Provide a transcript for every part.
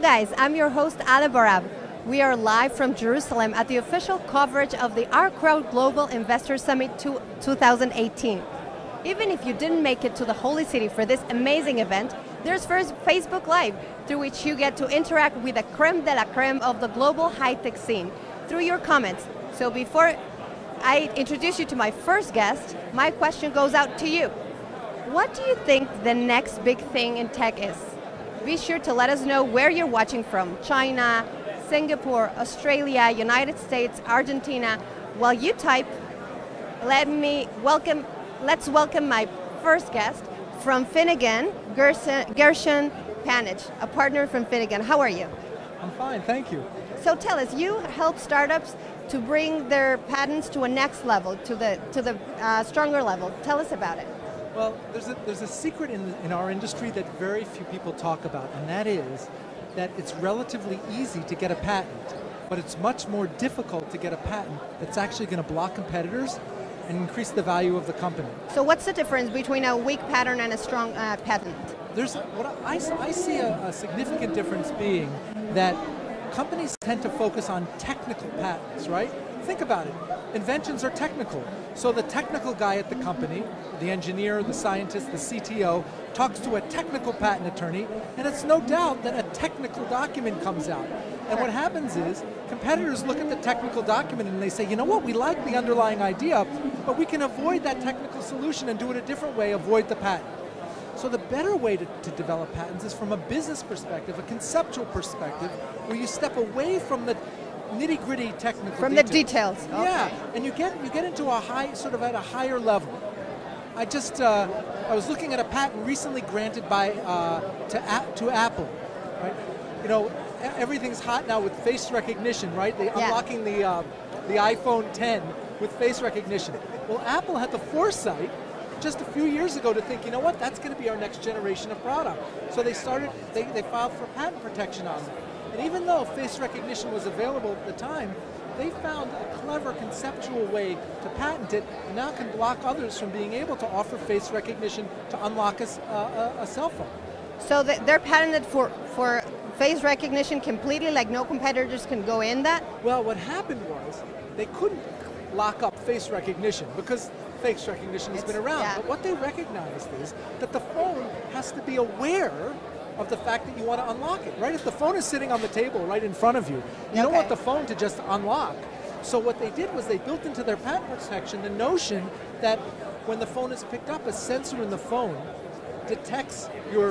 Hello guys, I'm your host Ale Barav. We are live from Jerusalem at the official coverage of the Our Crowd Global Investor Summit 2018. Even if you didn't make it to the Holy City for this amazing event, there's first Facebook Live, through which you get to interact with the creme de la creme of the global high-tech scene through your comments. So before I introduce you to my first guest, my question goes out to you. What do you think the next big thing in tech is? Be sure to let us know where you're watching from, China, Singapore, Australia, United States, Argentina. While you type, let's welcome my first guest from Finnegan, Gershon Panage, a partner from Finnegan. How are you? I'm fine, thank you. So tell us, you help startups to bring their patents to a next level, to the stronger level. Tell us about it. Well, there's a secret in our industry that very few people talk about, and that is that it's relatively easy to get a patent, but it's much more difficult to get a patent that's actually going to block competitors and increase the value of the company. So what's the difference between a weak patent and a strong patent? I see a significant difference being that companies tend to focus on technical patents, right? Think about it. Inventions are technical. So the technical guy at the company, the engineer, the scientist, the CTO, talks to a technical patent attorney, and it's no doubt that a technical document comes out. And what happens is, competitors look at the technical document and they say, you know what, we like the underlying idea, but we can avoid that technical solution and do it a different way, avoid the patent. So the better way to develop patents is from a business perspective, a conceptual perspective, where you step away from the nitty-gritty technical details. Okay. Yeah, and you get into a high, sort of at a higher level. I was looking at a patent recently granted by to Apple, right? You know, everything's hot now with face recognition, right? They unlocking the iPhone X with face recognition. Well, Apple had the foresight just a few years ago to think, you know what, that's going to be our next generation of product. So they filed for patent protection on it. And even though face recognition was available at the time, they found a clever conceptual way to patent it, and now can block others from being able to offer face recognition to unlock a cell phone. So they're patented for face recognition completely, like no competitors can go in that? Well, what happened was they couldn't lock up face recognition because face recognition has been around. Yeah. But what they recognized is that the phone has to be aware of the fact that you want to unlock it, right? If the phone is sitting on the table right in front of you, you don't want the phone to just unlock. So what they did was they built into their patent protection the notion that when the phone is picked up, a sensor in the phone detects your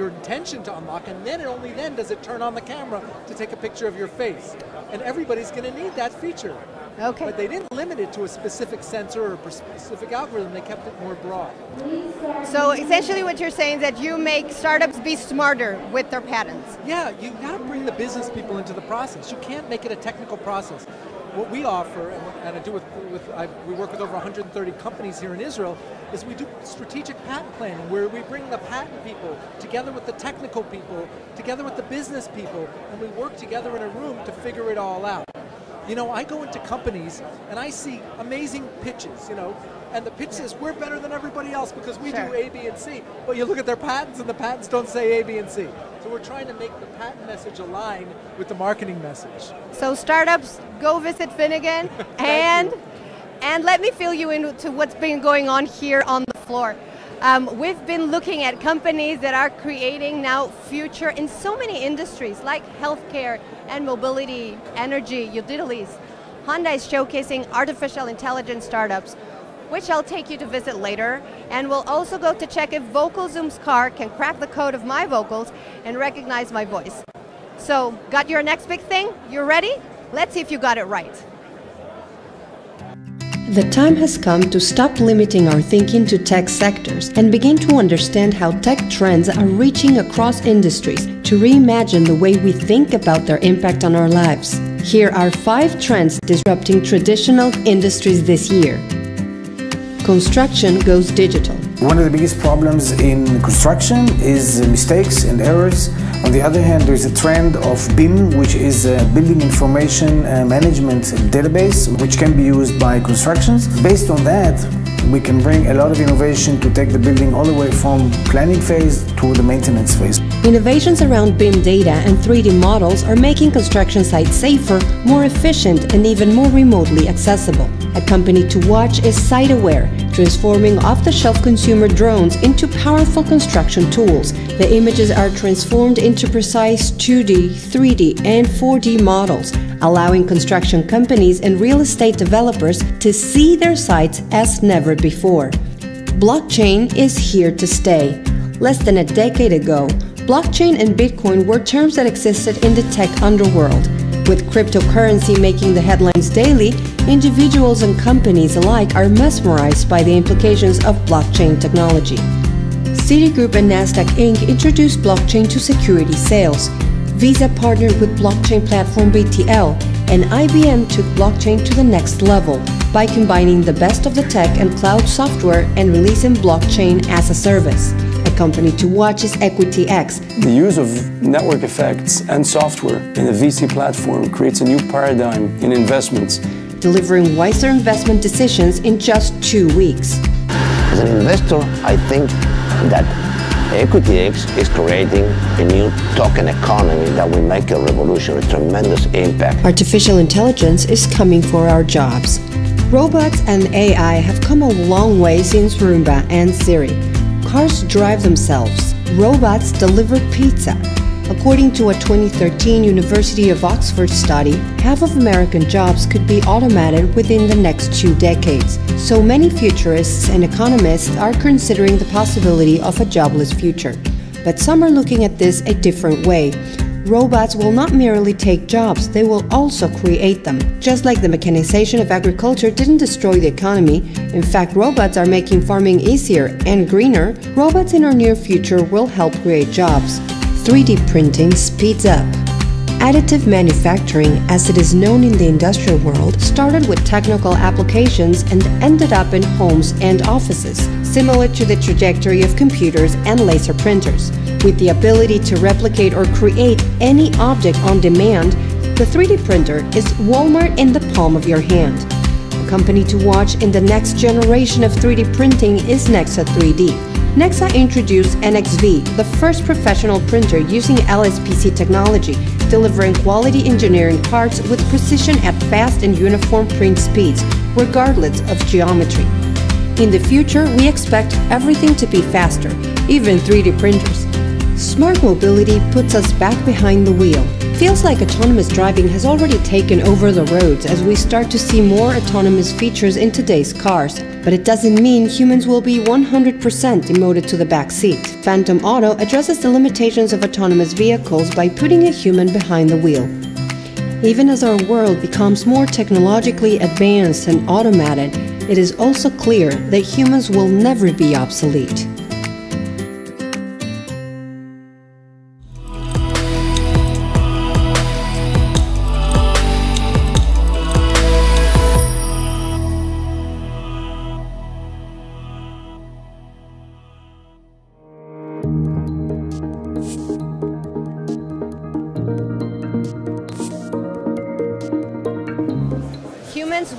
intention to unlock, and then only then does it turn on the camera to take a picture of your face. And everybody's going to need that feature. Okay. But they didn't limit it to a specific sensor or a specific algorithm, they kept it more broad. So essentially what you're saying is that you make startups be smarter with their patents. Yeah, you've got to bring the business people into the process. You can't make it a technical process. What we offer, and I do we work with over 130 companies here in Israel, is we do strategic patent planning, where we bring the patent people together with the technical people, together with the business people, and we work together in a room to figure it all out. You know, I go into companies and I see amazing pitches, you know, and the pitch says we're better than everybody else because we do A, B, and C. But you look at their patents and the patents don't say A, B, and C. So we're trying to make the patent message align with the marketing message. So startups, go visit Finnegan and let me fill you into what's been going on here on the floor. We've been looking at companies that are creating now future in so many industries like healthcare and mobility, energy, utilities. Honda is showcasing artificial intelligence startups, which I'll take you to visit later. And we'll also go to check if VocalZoom's car can crack the code of my vocals and recognize my voice. So, got your next big thing? You're ready? Let's see if you got it right. The time has come to stop limiting our thinking to tech sectors and begin to understand how tech trends are reaching across industries to reimagine the way we think about their impact on our lives. Here are 5 trends disrupting traditional industries this year. Construction goes digital. One of the biggest problems in construction is mistakes and errors. On the other hand, there is a trend of BIM, which is a building information management database, which can be used by constructions. Based on that, We can bring a lot of innovation to take the building all the way from planning phase to the maintenance phase. Innovations around BIM data and 3D models are making construction sites safer, more efficient, and even more remotely accessible. A company to watch is SiteAware, transforming off-the-shelf consumer drones into powerful construction tools. The images are transformed into precise 2D, 3D, and 4D models, allowing construction companies and real estate developers to see their sites as never before. Blockchain is here to stay. Less than a decade ago, blockchain and Bitcoin were terms that existed in the tech underworld. With cryptocurrency making the headlines daily, individuals and companies alike are mesmerized by the implications of blockchain technology. Citigroup and Nasdaq Inc. introduced blockchain to security sales. Visa partnered with blockchain platform BTL, and IBM took blockchain to the next level by combining the best of the tech and cloud software and releasing blockchain as a service. Company to watch is EquityX. The use of network effects and software in a VC platform creates a new paradigm in investments, delivering wiser investment decisions in just 2 weeks. As an investor, I think that EquityX is creating a new token economy that will make a revolution, a tremendous impact. Artificial intelligence is coming for our jobs. Robots and AI have come a long way since Roomba and Siri. Cars drive themselves. Robots deliver pizza. According to a 2013 University of Oxford study, half of American jobs could be automated within the next 2 decades. So many futurists and economists are considering the possibility of a jobless future. But some are looking at this a different way. Robots will not merely take jobs, they will also create them. Just like the mechanization of agriculture didn't destroy the economy, in fact robots are making farming easier and greener, robots in our near future will help create jobs. 3D printing speeds up. Additive manufacturing, as it is known in the industrial world, started with technical applications and ended up in homes and offices, similar to the trajectory of computers and laser printers. With the ability to replicate or create any object on demand, the 3D printer is Walmart in the palm of your hand. A company to watch in the next generation of 3D printing is Nexa 3D. Nexa introduced NXV, the first professional printer using LSPC technology, delivering quality engineering parts with precision at fast and uniform print speeds, regardless of geometry. In the future, we expect everything to be faster, even 3D printers. Smart mobility puts us back behind the wheel. Feels like autonomous driving has already taken over the roads as we start to see more autonomous features in today's cars. But it doesn't mean humans will be 100% demoted to the back seat. Phantom Auto addresses the limitations of autonomous vehicles by putting a human behind the wheel. Even as our world becomes more technologically advanced and automated, it is also clear that humans will never be obsolete.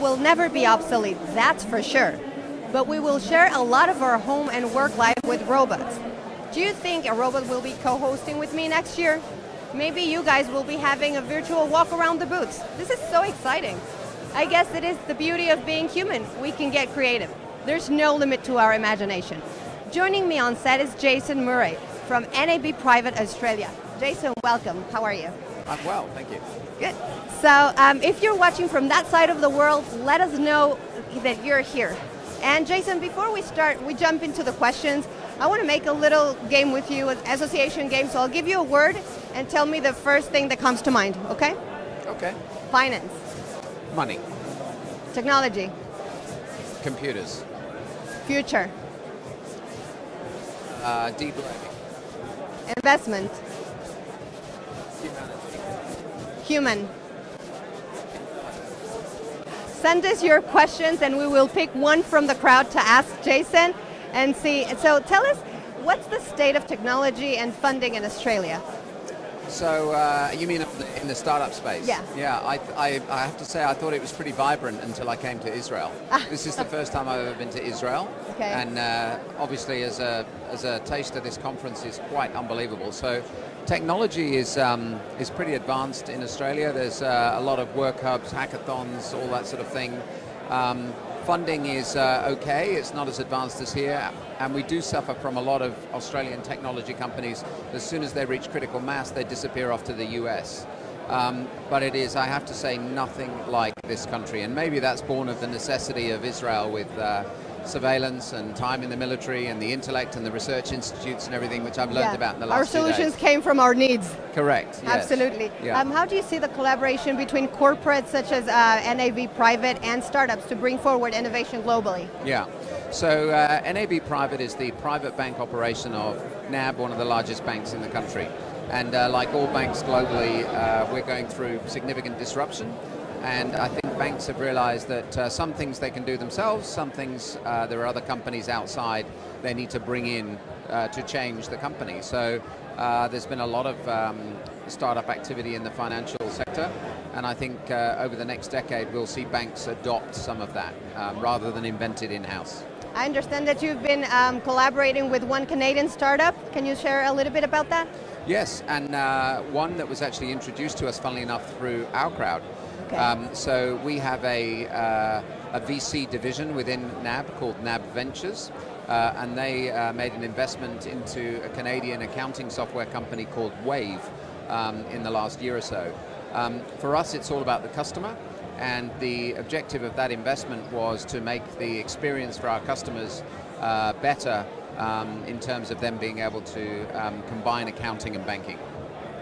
Will never be obsolete, that's for sure. But we will share a lot of our home and work life with robots. Do you think a robot will be co-hosting with me next year? Maybe you guys will be having a virtual walk around the booths. This is so exciting. I guess it is the beauty of being human. We can get creative. There's no limit to our imagination. Joining me on set is Jason Murray from NAB Private Australia. Jason, welcome. How are you? I'm well, thank you. Good. So if you're watching from that side of the world, let us know that you're here. And Jason, before we start, we jump into the questions. I want to make a little game with you, an association game. So I'll give you a word and tell me the first thing that comes to mind, okay? Okay. Finance. Money. Technology. Computers. Future. Deep learning. Investment. Humanity. Human. Send us your questions and we will pick one from the crowd to ask Jason and see. So tell us, what's the state of technology and funding in Australia? So you mean in the startup space? Yeah. Yeah, I have to say I thought it was pretty vibrant until I came to Israel. This is the first time I've ever been to Israel. Okay. And obviously as a taste of this conference is quite unbelievable. So technology is pretty advanced in Australia. There's a lot of work hubs, hackathons, all that sort of thing. Funding is okay, it's not as advanced as here, and we do suffer from a lot of Australian technology companies. As soon as they reach critical mass, they disappear off to the US. But it is, I have to say, nothing like this country, and maybe that's born of the necessity of Israel with surveillance and time in the military and the intellect and the research institutes and everything, which I've learned about in the last few days. Our solutions came from our needs. Correct, yes. Absolutely. Yeah. How do you see the collaboration between corporates such as NAB Private and startups to bring forward innovation globally? Yeah, so NAB Private is the private bank operation of NAB, one of the largest banks in the country. And like all banks globally, we're going through significant disruption. And I think banks have realized that some things they can do themselves, some things there are other companies outside they need to bring in to change the company. So there's been a lot of startup activity in the financial sector, and I think over the next decade we'll see banks adopt some of that rather than invent it in-house. I understand that you've been collaborating with one Canadian startup. Can you share a little bit about that? Yes, and one that was actually introduced to us, funnily enough, through OurCrowd. Okay. So we have a VC division within NAB called NAB Ventures, and they made an investment into a Canadian accounting software company called Wave in the last year or so. For us, it's all about the customer, and the objective of that investment was to make the experience for our customers better in terms of them being able to combine accounting and banking.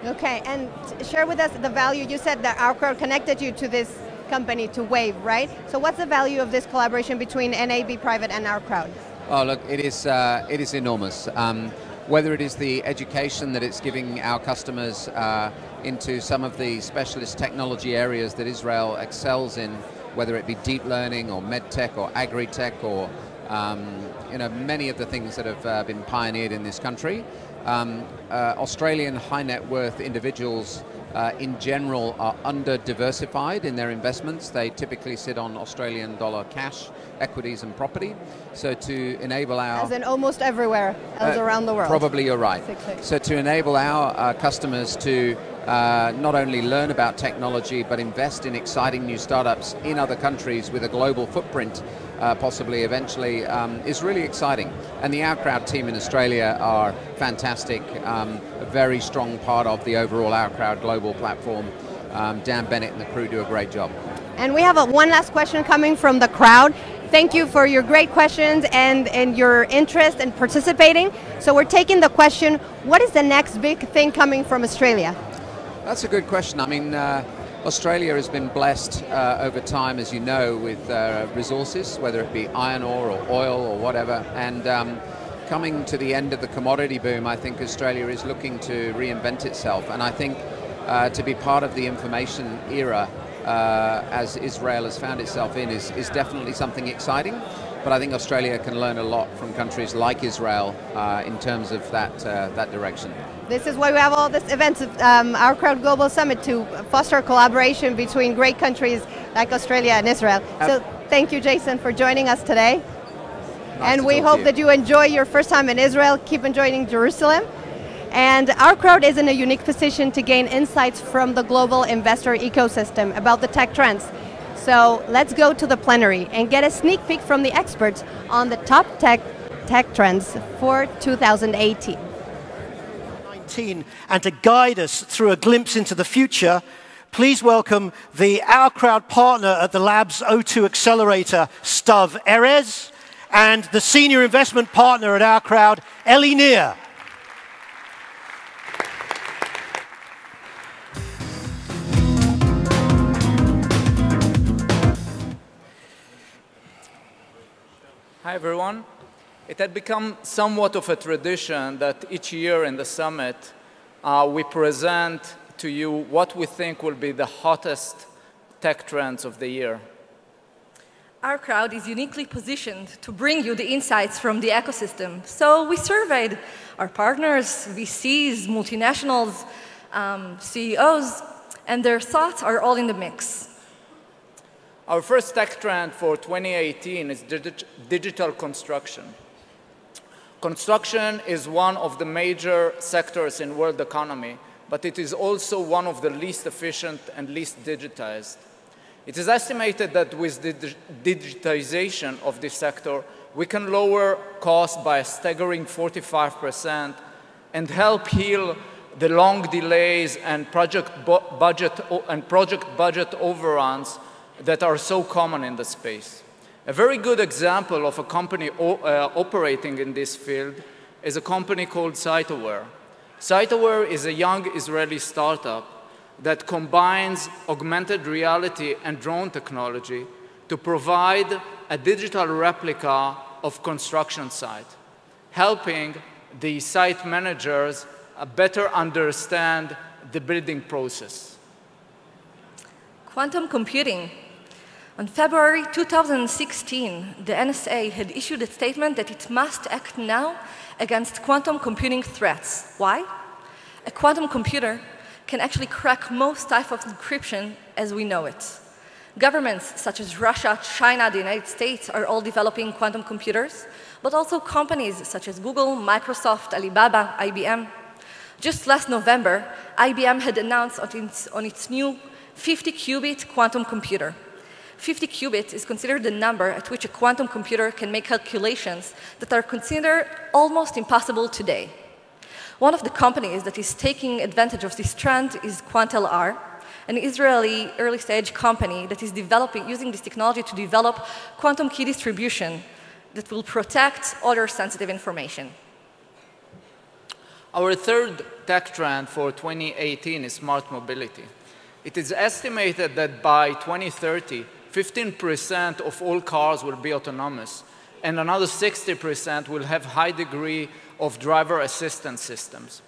Okay, and share with us the value. You said that OurCrowd connected you to this company, to Wave, right? So what's the value of this collaboration between NAB Private and OurCrowd? Oh, look, it is enormous. Whether it is the education that it's giving our customers into some of the specialist technology areas that Israel excels in, whether it be deep learning or medtech or agri-tech or you know, many of the things that have been pioneered in this country. Australian high net worth individuals in general are under diversified in their investments. They typically sit on Australian dollar cash, equities and property. So to enable our... As in almost everywhere else around the world. Probably you're right. Exactly. So to enable our customers to not only learn about technology but invest in exciting new startups in other countries with a global footprint, possibly eventually, is really exciting. And the OurCrowd team in Australia are fantastic, a very strong part of the overall OurCrowd global platform. Dan Bennett and the crew do a great job. And we have one last question coming from the crowd. Thank you for your great questions and your interest in participating. So we're taking the question, what is the next big thing coming from Australia? That's a good question. I mean, Australia has been blessed over time, as you know, with resources, whether it be iron ore or oil or whatever. And coming to the end of the commodity boom, I think Australia is looking to reinvent itself. And I think to be part of the information era, as Israel has found itself in, is definitely something exciting. But I think Australia can learn a lot from countries like Israel in terms of that direction. This is why we have all these events, Our Crowd Global Summit, to foster collaboration between great countries like Australia and Israel. So thank you, Jason, for joining us today. Nice, and we hope that you enjoy your first time in Israel. Keep enjoying Jerusalem. And Our Crowd is in a unique position to gain insights from the global investor ecosystem about the tech trends. So let's go to the plenary and get a sneak peek from the experts on the top tech trends for 2018. And to guide us through a glimpse into the future, please welcome the Our Crowd partner at the Labs02 Accelerator, Stav Erez, and the senior investment partner at Our Crowd, Ellie Nier. Hi everyone. It had become somewhat of a tradition that each year in the summit, we present to you what we think will be the hottest tech trends of the year. Our crowd is uniquely positioned to bring you the insights from the ecosystem. So we surveyed our partners, VCs, multinationals, CEOs, and their thoughts are all in the mix. Our first tech trend for 2018 is digital construction. Construction is one of the major sectors in world economy, but it is also one of the least efficient and least digitized. It is estimated that with the digitization of this sector, we can lower costs by a staggering 45% and help heal the long delays and project budget overruns that are so common in the space. A very good example of a company operating in this field is a company called SiteAware. SiteAware is a young Israeli startup that combines augmented reality and drone technology to provide a digital replica of construction site, helping the site managers better understand the building process. Quantum computing. On February 2016, the NSA had issued a statement that it must act now against quantum computing threats. Why? A quantum computer can actually crack most types of encryption as we know it. Governments such as Russia, China, the United States are all developing quantum computers, but also companies such as Google, Microsoft, Alibaba, IBM. Just last November, IBM had announced on its new 50-qubit quantum computer. 50 qubits is considered the number at which a quantum computer can make calculations that are considered almost impossible today. One of the companies that is taking advantage of this trend is QuantelR, an Israeli early-stage company that is developing, using this technology to develop quantum key distribution that will protect other sensitive information. Our third tech trend for 2018 is smart mobility. It is estimated that by 2030, 15% of all cars will be autonomous, and another 60% will have high degree of driver assistance systems.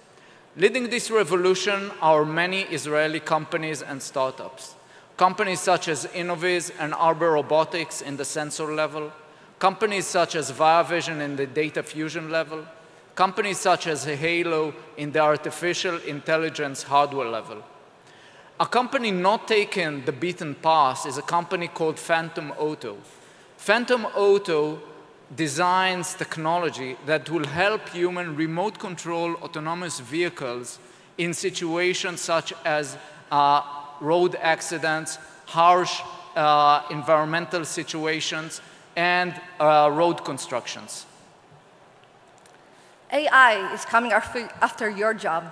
Leading this revolution are many Israeli companies and startups. Companies such as Innoviz and Arbor Robotics in the sensor level, companies such as ViaVision in the data fusion level, companies such as Halo in the artificial intelligence hardware level. A company not taking the beaten path is a company called Phantom Auto. Phantom Auto designs technology that will help human remote control autonomous vehicles in situations such as road accidents, harsh environmental situations, and road constructions. AI is coming after your job.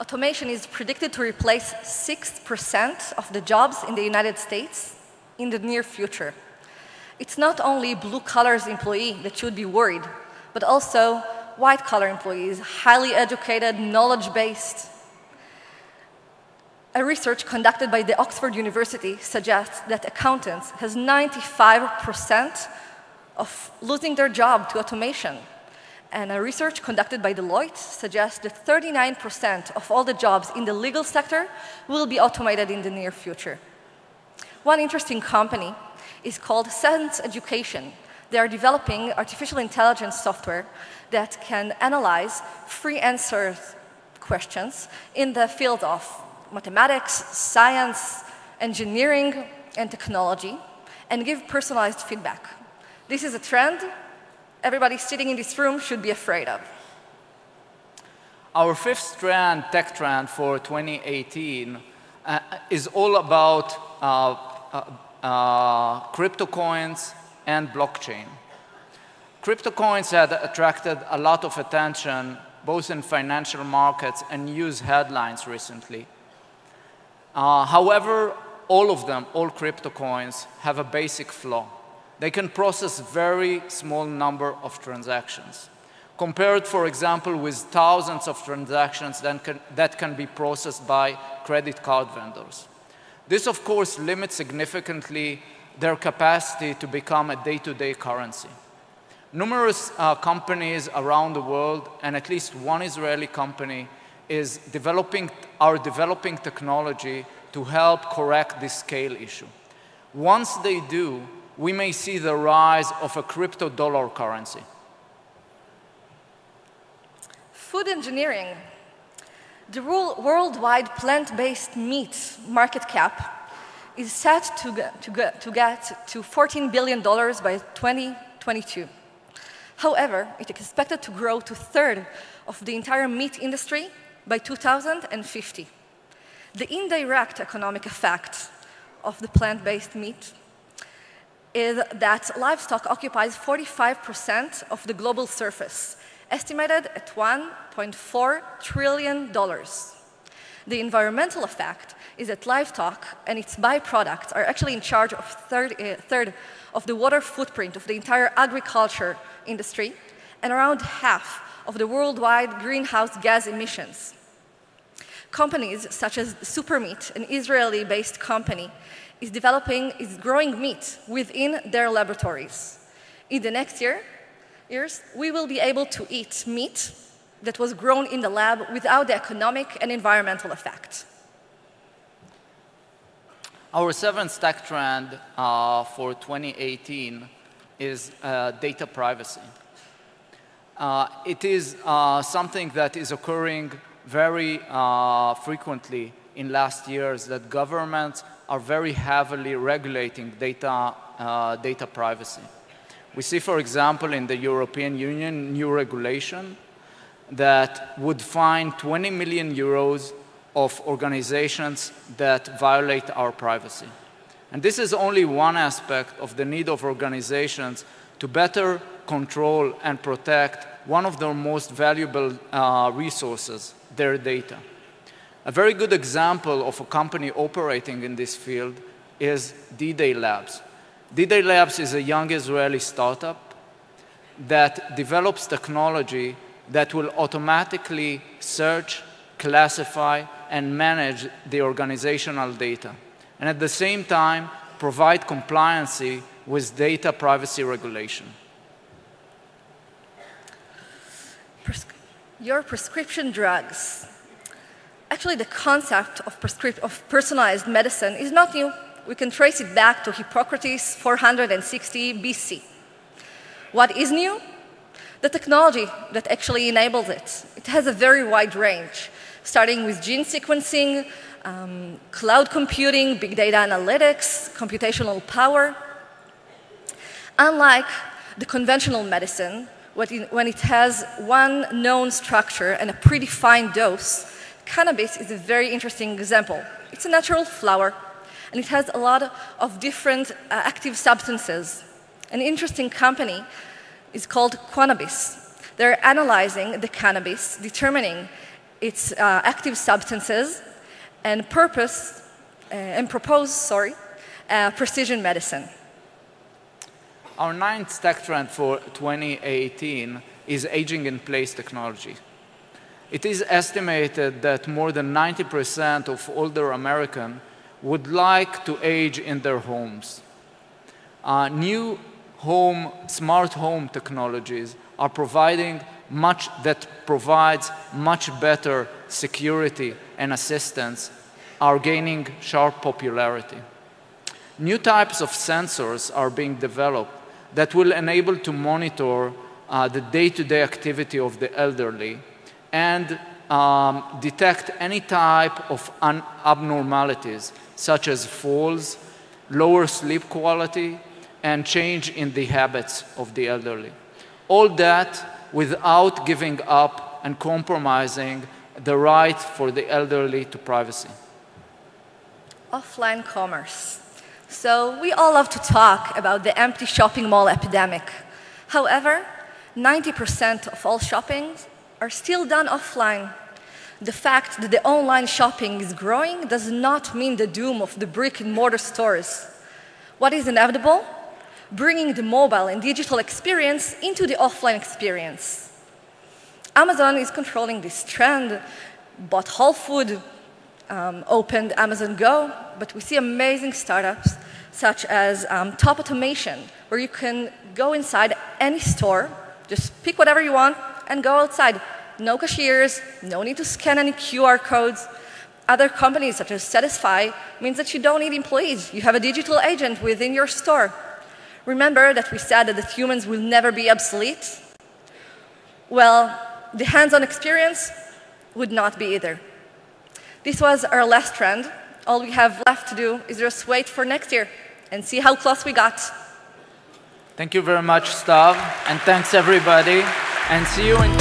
Automation is predicted to replace 6% of the jobs in the United States in the near future. It's not only blue-collar employees that should be worried, but also white-collar employees, highly educated, knowledge-based. A research conducted by the Oxford University suggests that accountants has 95% of losing their job to automation. And a research conducted by Deloitte suggests that 39% of all the jobs in the legal sector will be automated in the near future. One interesting company is called Sense Education. They are developing artificial intelligence software that can analyze free answer questions in the field of mathematics, science, engineering, and technology, and give personalized feedback. This is a trend everybody sitting in this room should be afraid of. Our fifth trend, tech trend for 2018 is all about crypto coins and blockchain. Crypto coins had attracted a lot of attention both in financial markets and news headlines recently. However, all crypto coins have a basic flaw. They can process very small number of transactions, compared, for example, with thousands of transactions that can be processed by credit card vendors. This, of course, limits significantly their capacity to become a day-to-day currency. Numerous companies around the world, and at least one Israeli company, are developing technology to help correct this scale issue. Once they do, we may see the rise of a crypto dollar currency. Food engineering. The worldwide plant-based meat market cap is set to get to $14 billion by 2022. However, it is expected to grow to a third of the entire meat industry by 2050. The indirect economic effect of the plant-based meat is that livestock occupies 45% of the global surface, estimated at $1.4 trillion. The environmental effect is that livestock and its byproducts are actually in charge of a third of the water footprint of the entire agriculture industry and around half of the worldwide greenhouse gas emissions. Companies such as SuperMeat, an Israeli-based company, is growing meat within their laboratories. In the next years, we will be able to eat meat that was grown in the lab without the economic and environmental effect. Our seventh tech trend for 2018 is data privacy. It is something that is occurring very frequently in last years, that governments are very heavily regulating data privacy. We see, for example, in the European Union, new regulation that would fine 20 million euros of organizations that violate our privacy. And this is only one aspect of the need of organizations to better control and protect one of their most valuable resources, their data. A very good example of a company operating in this field is D-Day Labs. D-Day Labs is a young Israeli startup that develops technology that will automatically search, classify, and manage the organizational data, and at the same time provide compliancy with data privacy regulation. Your prescription drugs. Actually, the concept of personalized medicine is not new. We can trace it back to Hippocrates 460 BC. What is new? The technology that actually enables it. It has a very wide range, starting with gene sequencing, cloud computing, big data analytics, computational power. Unlike the conventional medicine, when it has one known structure and a predefined dose, cannabis is a very interesting example. It's a natural flower, and it has a lot of different active substances. An interesting company is called Quanabis. They're analyzing the cannabis, determining its active substances, and propose precision medicine. Our ninth tech trend for 2018 is aging-in-place technology. It is estimated that more than 90% of older Americans would like to age in their homes. New smart home technologies are providing much that provides much better security and assistance are gaining sharp popularity. New types of sensors are being developed that will enable to monitor the day-to-day activity of the elderly and detect any type of abnormalities, such as falls, lower sleep quality, and change in the habits of the elderly. All that without giving up and compromising the right for the elderly to privacy. Offline commerce. So we all love to talk about the empty shopping mall epidemic. However, 90% of all shopping are still done offline. The fact that the online shopping is growing does not mean the doom of the brick-and-mortar stores. What is inevitable? Bringing the mobile and digital experience into the offline experience. Amazon is controlling this trend, bought Whole Foods, opened Amazon Go, but we see amazing startups such as Top Automation, where you can go inside any store, just pick whatever you want, and go outside. No cashiers, no need to scan any QR codes. Other companies such as Satisfy means that you don't need employees. You have a digital agent within your store. Remember that we said that humans will never be obsolete? Well, the hands-on experience would not be either. This was our last trend. All we have left to do is just wait for next year and see how close we got. Thank you very much, Stav, and thanks everybody, and see you in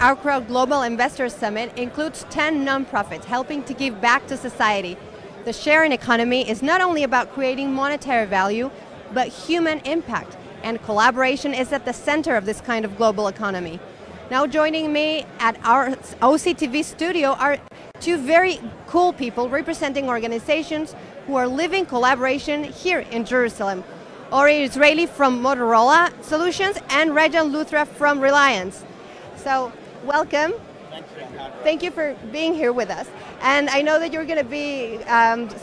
Our Crowd Global Investor Summit includes 10 nonprofits helping to give back to society. The sharing economy is not only about creating monetary value, but human impact, and collaboration is at the center of this kind of global economy. Now joining me at our OCTV studio are two very cool people representing organizations who are living collaboration here in Jerusalem. Ori Israeli from Motorola Solutions and Rajan Luthra from Reliance. So, welcome. Thank you for being here with us. And I know that you're going to be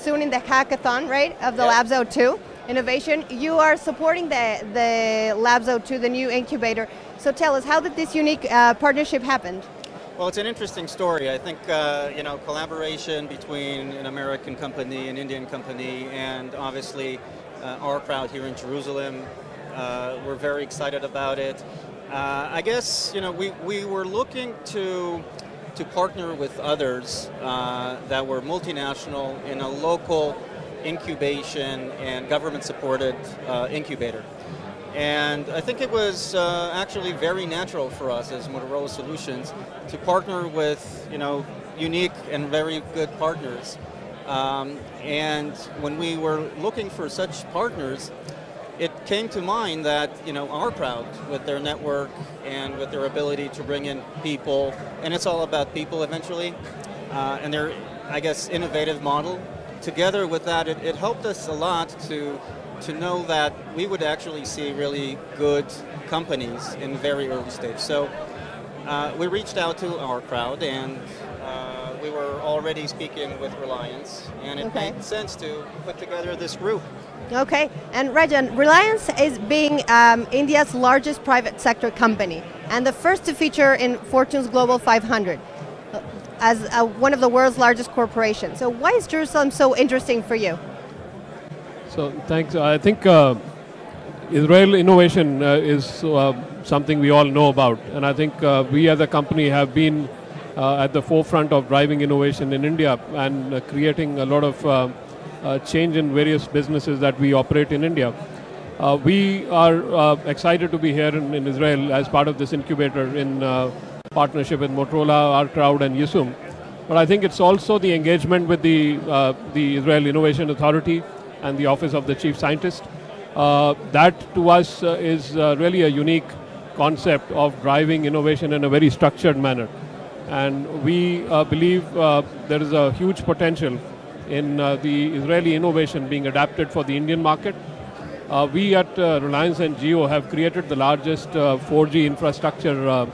soon in the hackathon, right, of the Labs02 innovation. You are supporting the Labs02, the new incubator. So tell us, how did this unique partnership happen? Well, it's an interesting story. I think, you know, collaboration between an American company, an Indian company, and obviously our crowd here in Jerusalem. We're very excited about it. I guess, you know, we were looking to partner with others that were multinational in a local incubation and government-supported incubator. And I think it was actually very natural for us as Motorola Solutions to partner with, you know, unique and very good partners. And when we were looking for such partners, it came to mind that, you know, our crowd, with their network and with their ability to bring in people, and it's all about people eventually, and their, I guess, innovative model. Together with that, it helped us a lot to know that we would actually see really good companies in very early stage. So we reached out to our crowd, and we were already speaking with Reliance, and it made sense to put together this group. Okay, and Rajan, Reliance is being India's largest private sector company and the first to feature in Fortune's Global 500 as one of the world's largest corporations. So why is Jerusalem so interesting for you? So thanks. I think Israel innovation is something we all know about, and I think we as a company have been at the forefront of driving innovation in India and creating a lot of change in various businesses that we operate in India. We are excited to be here in Israel as part of this incubator in partnership with Motorola, OurCrowd, and Yusum. But I think it's also the engagement with the Israel Innovation Authority and the Office of the Chief Scientist. That to us is really a unique concept of driving innovation in a very structured manner. And we believe there is a huge potential in the Israeli innovation being adapted for the Indian market. We at Reliance and Jio have created the largest 4G infrastructure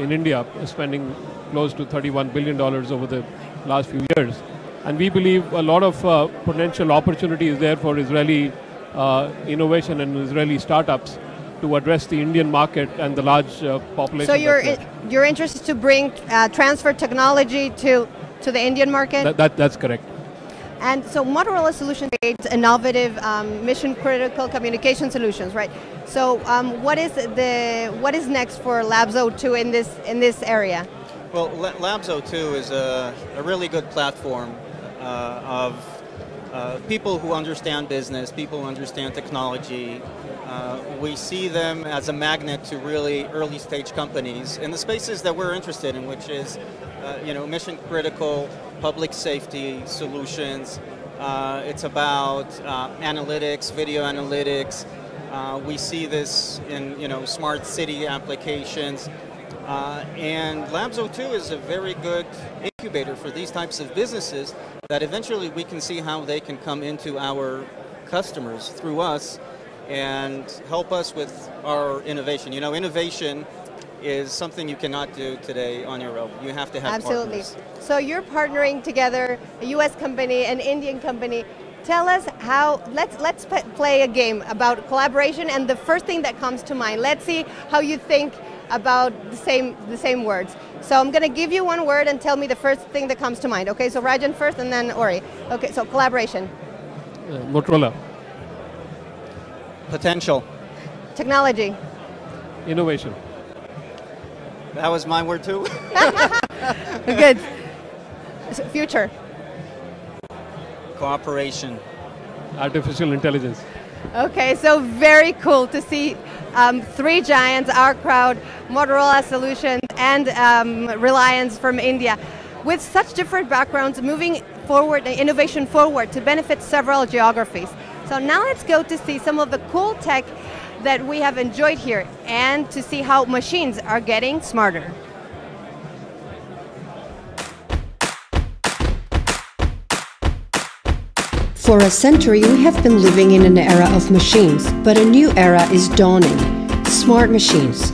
in India, spending close to $31 billion over the last few years. And we believe a lot of potential opportunity is there for Israeli innovation and Israeli startups to address the Indian market and the large population. So your interest is to bring transfer technology to the Indian market? That's correct. And so Motorola Solutions creates innovative mission-critical communication solutions, right? So what is next for Labs02 in this area? Well, Labs02 is a really good platform of people who understand business, people who understand technology. We see them as a magnet to really early-stage companies in the spaces that we're interested in, which is, mission-critical public safety solutions. It's about analytics, video analytics. We see this in, smart city applications. And Labs02 is a very good incubator for these types of businesses that eventually we can see how they can come into our customers through us and help us with our innovation. Innovation is something you cannot do today on your own. You have to have partners. So you're partnering together, a U.S. company, an Indian company. Tell us how, let's play a game about collaboration, and the first thing that comes to mind. Let's see how you think about the same words. So I'm going to give you one word and tell me the first thing that comes to mind. Okay, so Rajan first and then Ori. Okay, so collaboration. Motorola. Potential. Technology. Innovation. That was my word too. Good. So future. Cooperation. Artificial intelligence. Okay, so very cool to see three giants, Our Crowd, Motorola Solutions, and Reliance from India, with such different backgrounds, moving forward, innovation forward to benefit several geographies. So now let's go to see some of the cool tech that we have enjoyed here, and to see how machines are getting smarter. For a century, we have been living in an era of machines, but a new era is dawning: smart machines.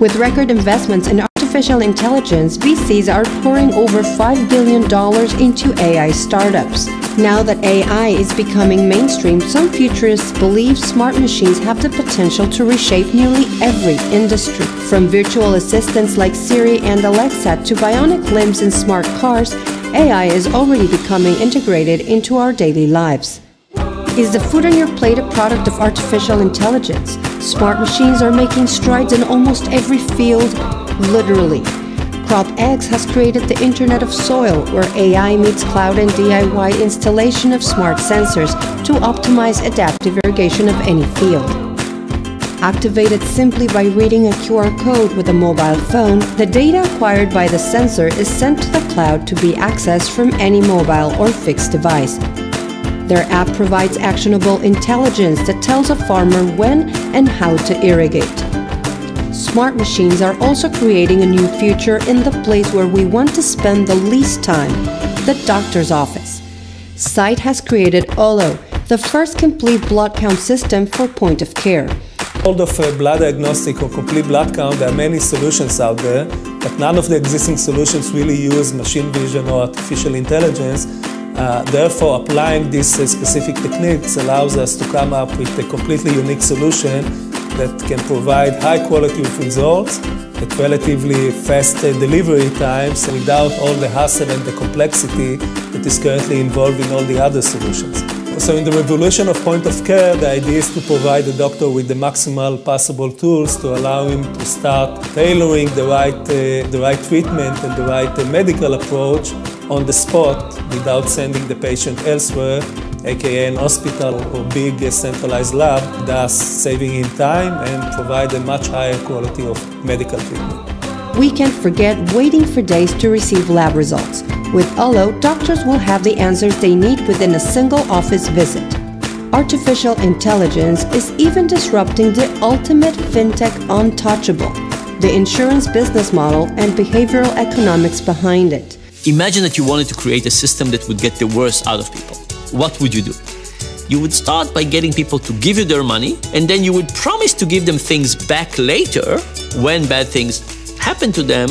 With record investments in artificial intelligence, VCs are pouring over $5 billion into AI startups. Now that AI is becoming mainstream, some futurists believe smart machines have the potential to reshape nearly every industry. From virtual assistants like Siri and Alexa to bionic limbs in smart cars, AI is already becoming integrated into our daily lives. Is the food on your plate a product of artificial intelligence? Smart machines are making strides in almost every field, literally. CropX has created the Internet of Soil, where AI meets cloud and DIY installation of smart sensors to optimize adaptive irrigation of any field. Activated simply by reading a QR code with a mobile phone, the data acquired by the sensor is sent to the cloud to be accessed from any mobile or fixed device. Their app provides actionable intelligence that tells a farmer when and how to irrigate. Smart machines are also creating a new future in the place where we want to spend the least time, the doctor's office. SiteAware has created Ollo, the first complete blood count system for point of care. Although for blood diagnostic or complete blood count, there are many solutions out there, but none of the existing solutions really use machine vision or artificial intelligence. Therefore, applying these specific techniques allows us to come up with a completely unique solution that can provide high quality of results at relatively fast delivery times without all the hassle and the complexity that is currently involved in all the other solutions. So in the revolution of point of care, the idea is to provide the doctor with the maximal possible tools to allow him to start tailoring the right treatment and the right medical approach on the spot without sending the patient elsewhere, aka an hospital or big centralized lab, thus saving him time and provide a much higher quality of medical treatment. We can't forget waiting for days to receive lab results. With Ollo, doctors will have the answers they need within a single office visit. Artificial intelligence is even disrupting the ultimate fintech untouchable, the insurance business model and behavioral economics behind it. Imagine that you wanted to create a system that would get the worst out of people. What would you do? You would start by getting people to give you their money, and then you would promise to give them things back later when bad things happen to them.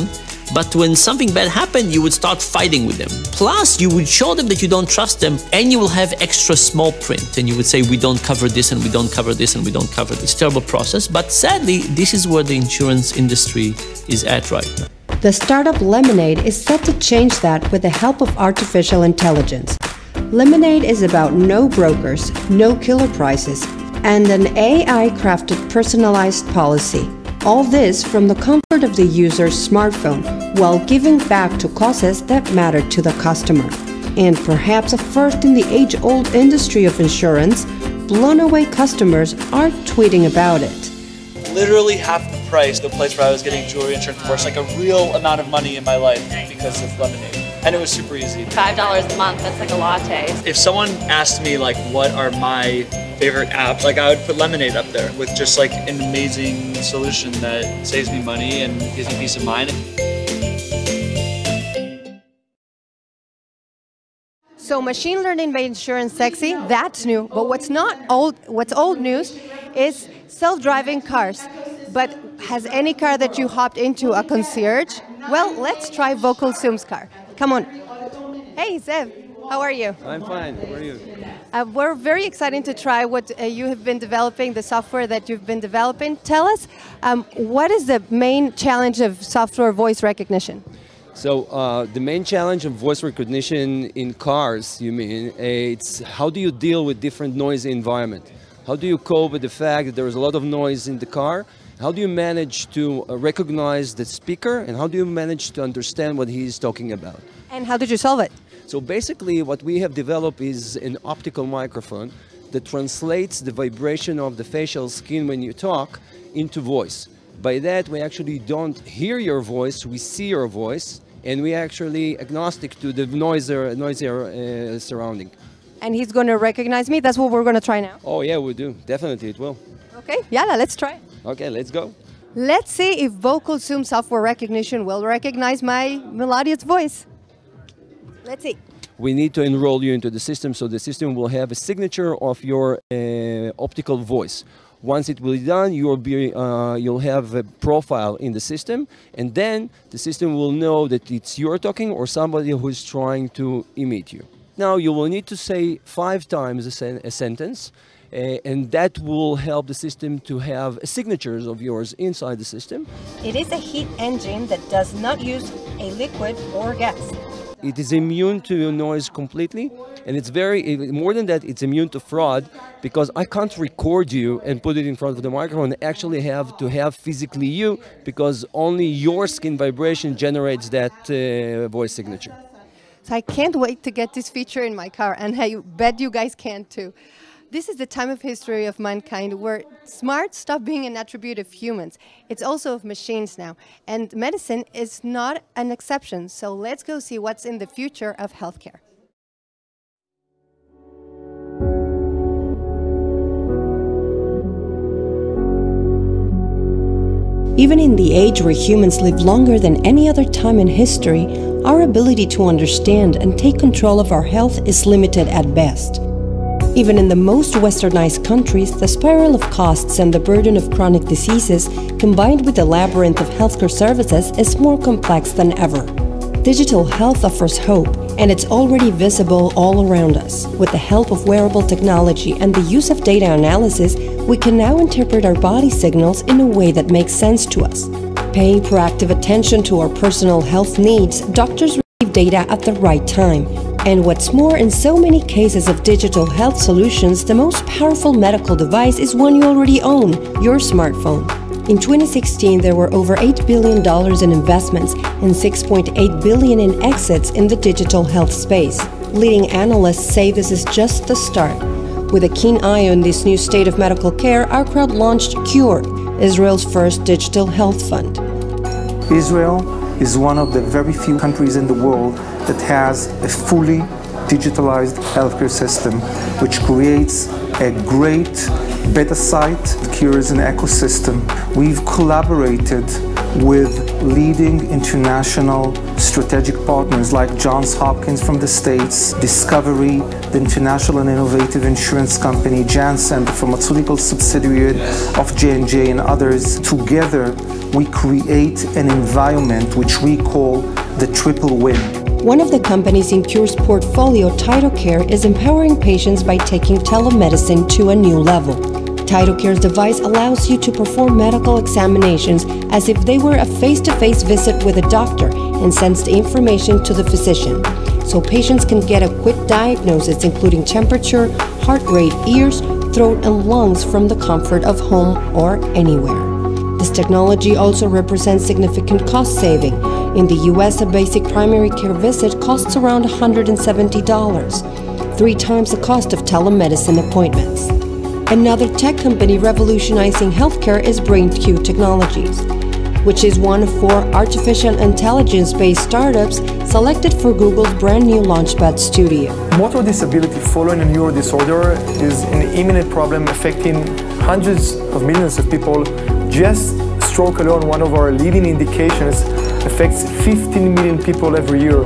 But when something bad happened, you would start fighting with them. Plus, you would show them that you don't trust them, and you will have extra small print, and you would say, we don't cover this, and we don't cover this, and we don't cover this. Terrible process, but sadly, this is where the insurance industry is at right now. The startup Lemonade is set to change that with the help of artificial intelligence. Lemonade is about no brokers, no killer prices, and an AI-crafted personalized policy. All this from the comfort of the user's smartphone, while giving back to causes that matter to the customer. And perhaps a first in the age-old industry of insurance, blown-away customers are tweeting about it. Literally half the price, the place where I was getting jewelry insurance for, like a real amount of money in my life because of Lemonade. And it was super easy. $5 a month, that's like a latte. If someone asked me like, what are my favorite apps, like I would put Lemonade up there with just like an amazing solution that saves me money and gives me peace of mind. So machine learning made insurance sexy, that's new. But what's not old, what's old news is self-driving cars. But has any car that you hopped into a concierge? Well, let's try Vokal Sum's car. Come on. Hey, Zev, how are you? I'm fine, how are you? We're very excited to try what you have been developing, the software that you've been developing. Tell us, what is the main challenge of software voice recognition? So the main challenge of voice recognition in cars, you mean, it's how do you deal with different noisy environment? How do you cope with the fact that there is a lot of noise in the car? How do you manage to recognize the speaker, and how do you manage to understand what he's talking about? And how did you solve it? So basically what we have developed is an optical microphone that translates the vibration of the facial skin when you talk into voice. By that, we actually don't hear your voice, we see your voice, and we actually agnostic to the noisier surrounding. And he's going to recognize me? That's what we're going to try now? Oh yeah, we do. Definitely it will. Okay, yeah, let's try it. Okay, let's go. Let's see if Vocal Zoom software recognition will recognize my melodious voice. Let's see. We need to enroll you into the system, so the system will have a signature of your optical voice. Once it will be done, you'll have a profile in the system, and then the system will know that it's you're talking or somebody who's trying to imitate you. Now you will need to say 5 times a sentence, and that will help the system to have signatures of yours inside the system. It is a heat engine that does not use a liquid or gas. It is immune to noise completely, and it's more than that, it's immune to fraud, because I can't record you and put it in front of the microphone. I actually have to have physically you, because only your skin vibration generates that voice signature. So I can't wait to get this feature in my car, and I bet you guys can too. This is the time of history of mankind where smart stopped being an attribute of humans. It's also of machines now. And medicine is not an exception. So let's go see what's in the future of healthcare. Even in the age where humans live longer than any other time in history, our ability to understand and take control of our health is limited at best. Even in the most westernized countries, the spiral of costs and the burden of chronic diseases, combined with the labyrinth of healthcare services, is more complex than ever. Digital health offers hope, and it's already visible all around us. With the help of wearable technology and the use of data analysis, we can now interpret our body signals in a way that makes sense to us. Paying proactive attention to our personal health needs, doctors receive data at the right time. And what's more, in so many cases of digital health solutions, the most powerful medical device is one you already own, your smartphone. In 2016, there were over $8 billion in investments and $6.8 billion in exits in the digital health space. Leading analysts say this is just the start. With a keen eye on this new state of medical care, our crowd launched Cure, Israel's first digital health fund. Israel is one of the very few countries in the world that has a fully digitalized healthcare system, which creates a great beta site that cures an ecosystem. We've collaborated with leading international strategic partners like Johns Hopkins from the States, Discovery, the international and innovative insurance company Janssen, the pharmaceutical subsidiary of J&J, and others. Together, we create an environment which we call the triple win. One of the companies in Cure's portfolio, TytoCare, is empowering patients by taking telemedicine to a new level. TytoCare's device allows you to perform medical examinations as if they were a face-to-face visit with a doctor and sends the information to the physician. so patients can get a quick diagnosis, including temperature, heart rate, ears, throat, and lungs from the comfort of home or anywhere. This technology also represents significant cost saving. In the US, a basic primary care visit costs around $170, 3 times the cost of telemedicine appointments. Another tech company revolutionizing healthcare is BrainQ Technologies, which is one of 4 artificial intelligence-based startups selected for Google's brand new Launchpad Studio. Motor disability following a neuro disorder is an imminent problem affecting hundreds of millions of people. Just stroke alone, one of our leading indications, affects 15 million people every year.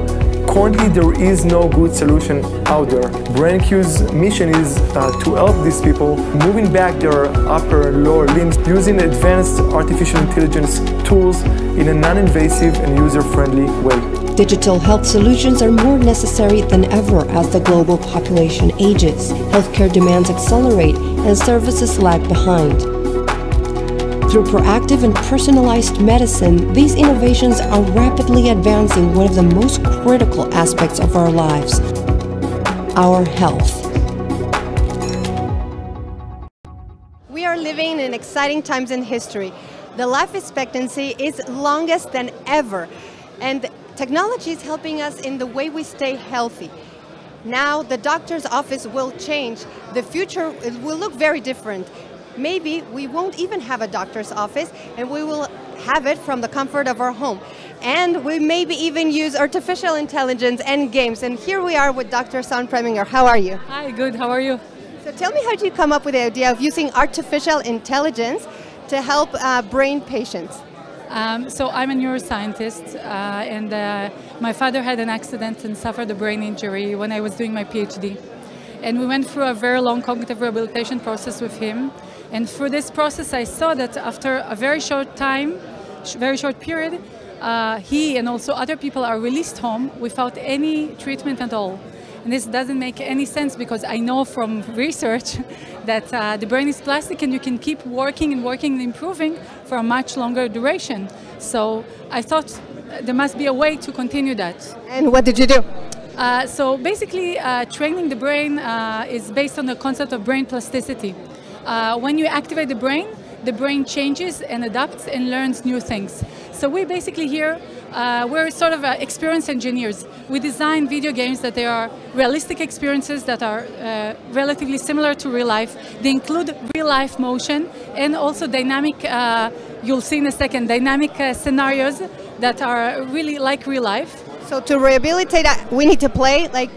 Currently, there is no good solution out there. BrainQ's mission is to help these people moving back their upper and lower limbs using advanced artificial intelligence tools in a non-invasive and user-friendly way. Digital health solutions are more necessary than ever as the global population ages. Healthcare demands accelerate and services lag behind. Through proactive and personalized medicine, these innovations are rapidly advancing one of the most critical aspects of our lives, our health. We are living in exciting times in history. The life expectancy is longest than ever, and technology is helping us in the way we stay healthy. Now, the doctor's office will change. The future will look very different. Maybe we won't even have a doctor's office, and we will have it from the comfort of our home. And we maybe even use artificial intelligence and games. And here we are with Dr. San Preminger. How are you? Hi, good. How are you? So tell me, how did you come up with the idea of using artificial intelligence to help brain patients? So I'm a neuroscientist, and my father had an accident and suffered a brain injury when I was doing my PhD. And we went through a very long cognitive rehabilitation process with him. And through this process, I saw that after a very short time, very short period, he and also other people are released home without any treatment at all. And this doesn't make any sense, because I know from research that the brain is plastic and you can keep working and working and improving for a much longer duration. So I thought there must be a way to continue that. And what did you do? So basically, training the brain is based on the concept of brain plasticity. When you activate the brain changes and adapts and learns new things. So we basically here, we're sort of experience engineers. We design video games that they are realistic experiences that are relatively similar to real life. They include real life motion and also dynamic, you'll see in a second, dynamic scenarios that are really like real life. So to rehabilitate, we need to play like...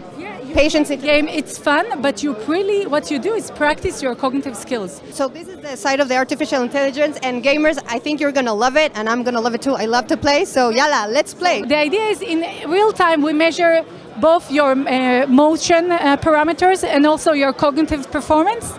Patience game, it's fun, but you really, what you do is practice your cognitive skills. So this is the side of the artificial intelligence, and gamers, I think you're gonna love it, and I'm gonna love it too. I love to play, so yalla, let's play. The idea is in real time we measure both your motion parameters and also your cognitive performance,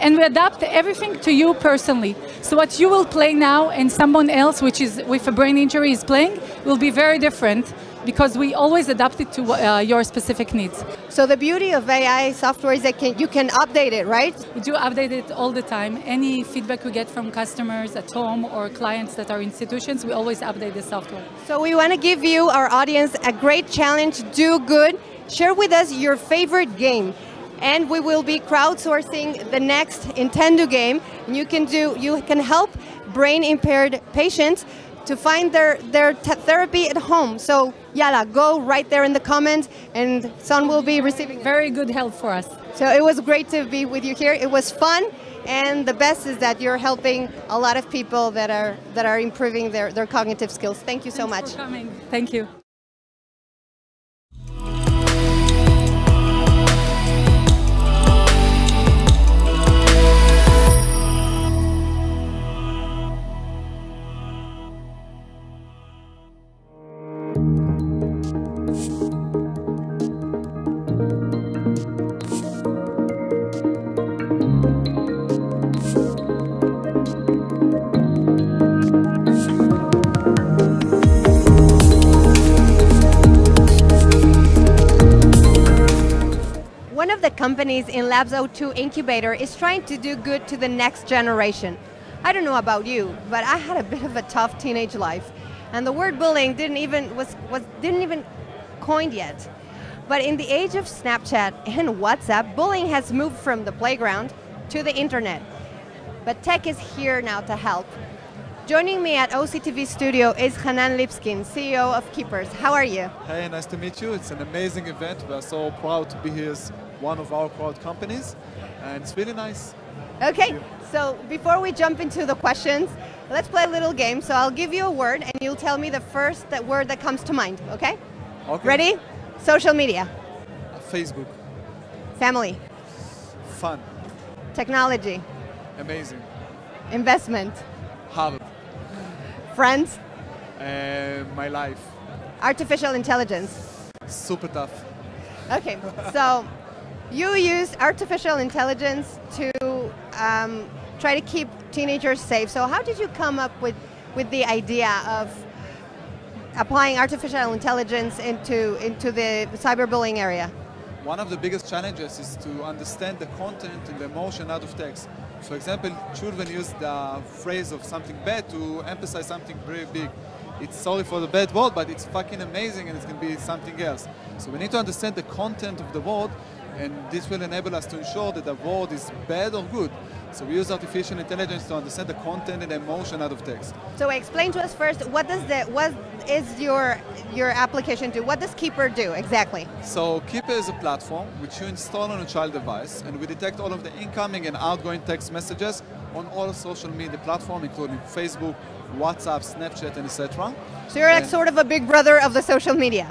and we adapt everything to you personally. So what you will play now and someone else which is with a brain injury is playing will be very different, because we always adapt it to your specific needs. So the beauty of AI software is that you can update it, right? We do update it all the time. Any feedback we get from customers at home or clients that are institutions, we always update the software. So we want to give you, our audience, a great challenge. Do good. Share with us your favorite game. And we will be crowdsourcing the next Nintendo game. And you can help brain-impaired patients to find their therapy at home. So yalla, go right there in the comments, and Son will be receiving very good help for us. So it was great to be with you here. It was fun, and the best is that you're helping a lot of people that are improving their cognitive skills. Thank you so much. Thanks for coming. Thank you. Companies in Labs02 incubator is trying to do good to the next generation. I don't know about you, but I had a bit of a tough teenage life, and the word bullying didn't even coined yet. But in the age of Snapchat and WhatsApp, bullying has moved from the playground to the internet. But tech is here now to help. Joining me at OCTV studio is Hanan Lipskin, CEO of Keepers. How are you? Hey, nice to meet you. It's an amazing event. We're so proud to be here as one of our crowd companies, and it's really nice. Okay, so before we jump into the questions, let's play a little game. So I'll give you a word, and you'll tell me the first word that comes to mind, okay? Okay. Ready? Social media. Facebook. Family. Fun. Technology. Amazing. Investment. Hard. Friends? My life. Artificial intelligence? Super tough. Okay, so you use artificial intelligence to try to keep teenagers safe. So how did you come up with the idea of applying artificial intelligence into the cyberbullying area? One of the biggest challenges is to understand the content and the emotion out of text. For example, children use the phrase of something bad to emphasize something very big. It's sorry for the bad word, but it's fucking amazing, and it can be something else. So we need to understand the content of the word, and this will enable us to ensure that the word is bad or good. So we use artificial intelligence to understand the content and emotion out of text. So explain to us first, what is your application do? What does Keeper do exactly? So Keeper is a platform which you install on a child device, and we detect all of the incoming and outgoing text messages on all social media platforms, including Facebook, WhatsApp, Snapchat, and etc. So you're like sort of a big brother of the social media.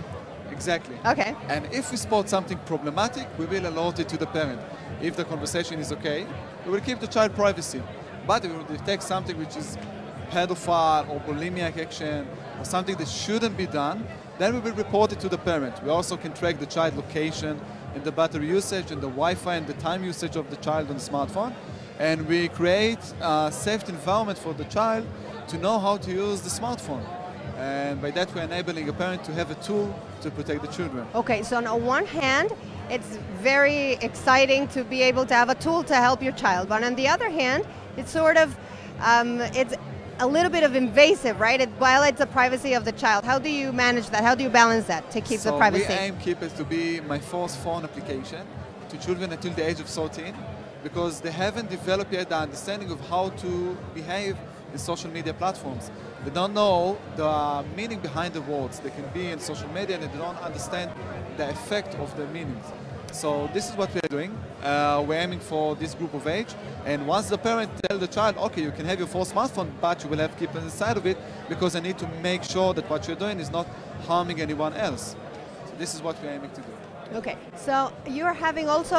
Exactly. Okay. And if we spot something problematic, we will alert it to the parent. If the conversation is okay, we will keep the child privacy. But if we detect something which is pedophile or bulimic action or something that shouldn't be done, then we will report it to the parent. We also can track the child location and the battery usage and the Wi-Fi and the time usage of the child on the smartphone. And we create a safe environment for the child to know how to use the smartphone. And by that, we're enabling a parent to have a tool to protect the children. Okay, so on one hand, it's very exciting to be able to have a tool to help your child. But on the other hand, it's sort of, it's a little bit of invasive, right? It violates the privacy of the child. How do you manage that? How do you balance that to keep the privacy? So we aim Keepers to be my first phone application to children until the age of 13, because they haven't developed yet the understanding of how to behave in social media platforms. They don't know the meaning behind the words. They can be in social media, and they don't understand the effect of the meanings. So this is what we're doing. We're aiming for this group of age. And once the parent tells the child, okay, you can have your first smartphone, but you will have Keepers inside of it, because I need to make sure that what you're doing is not harming anyone else. So this is what we're aiming to do. Okay, so you're having also